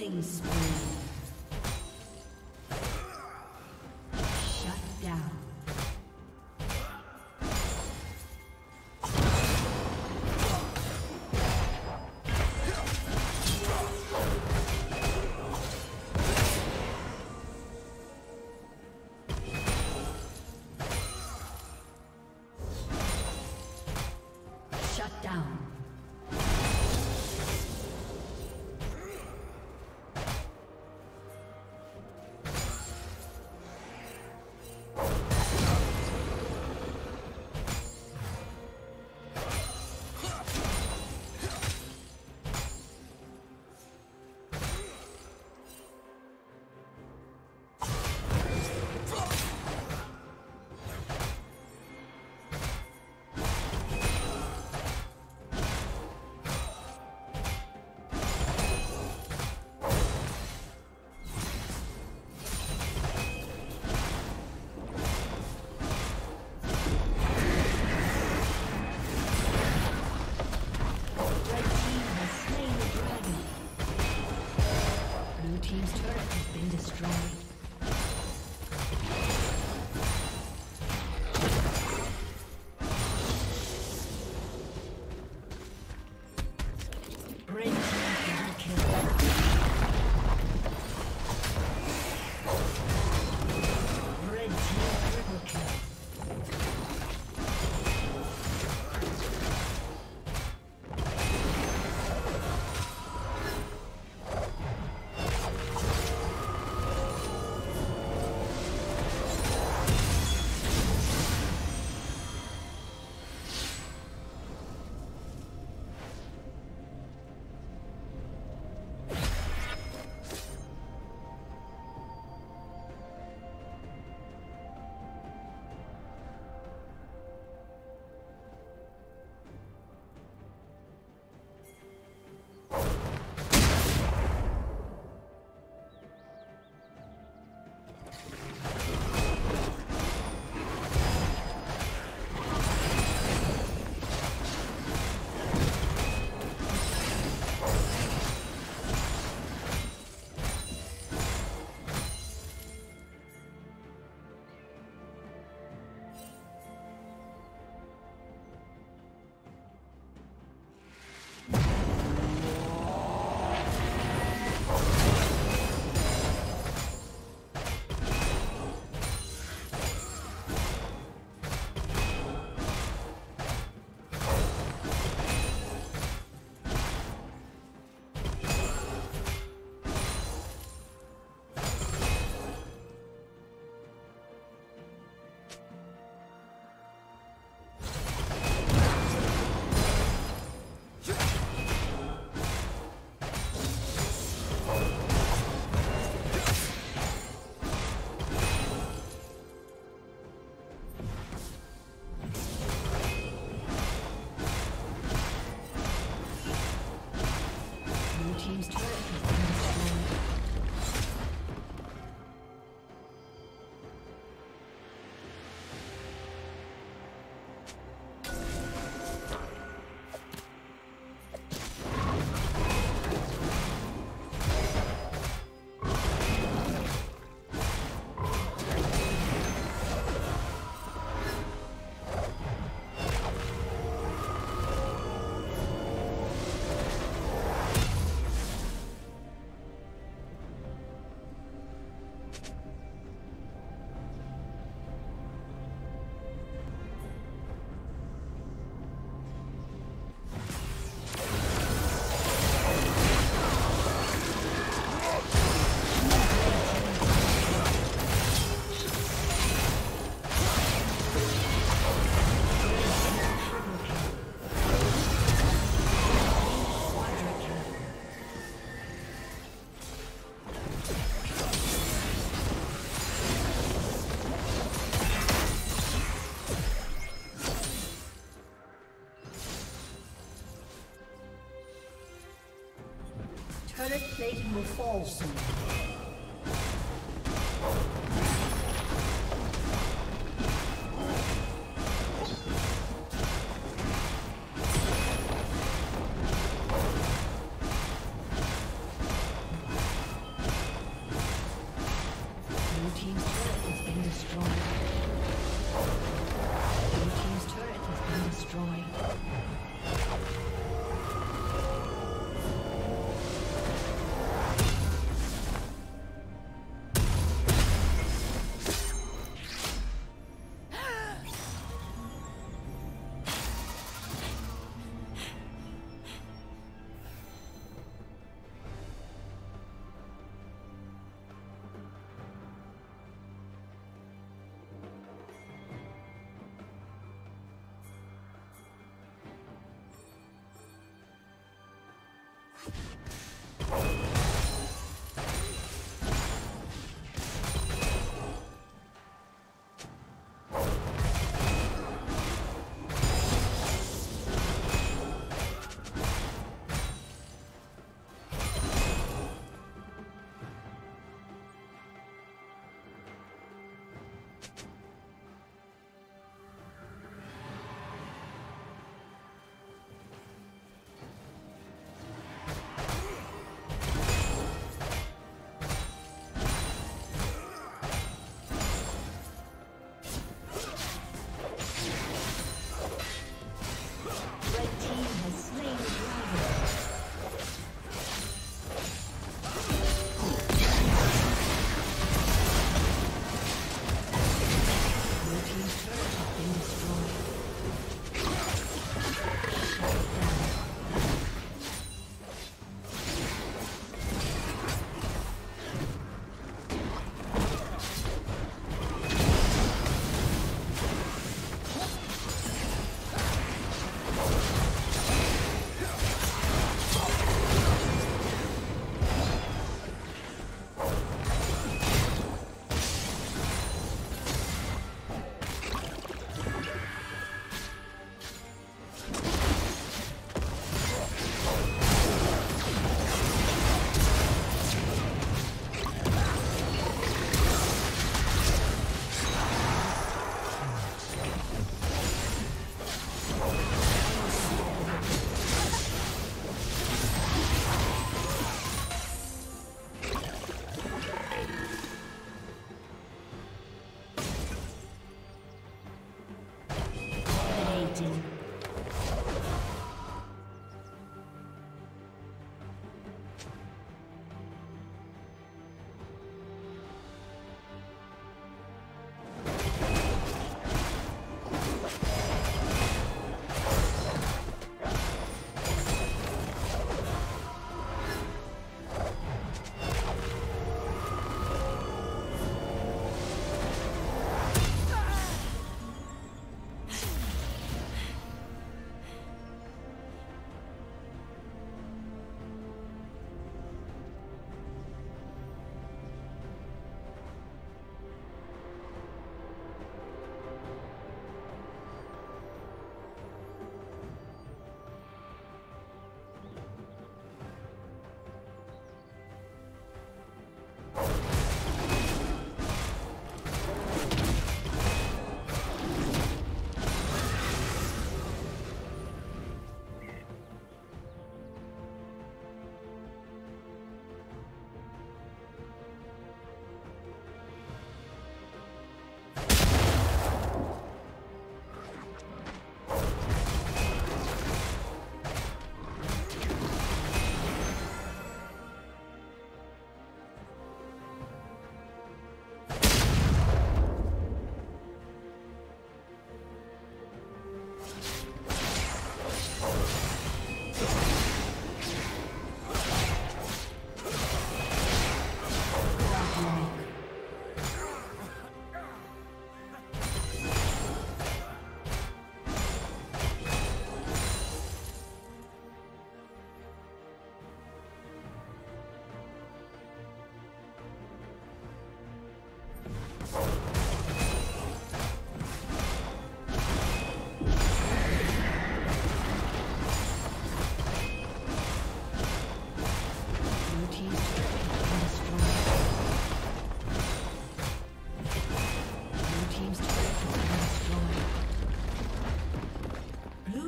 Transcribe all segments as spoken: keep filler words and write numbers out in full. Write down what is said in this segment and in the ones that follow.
Killing spree. Turret plating will fall soon.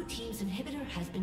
Blue team's inhibitor has been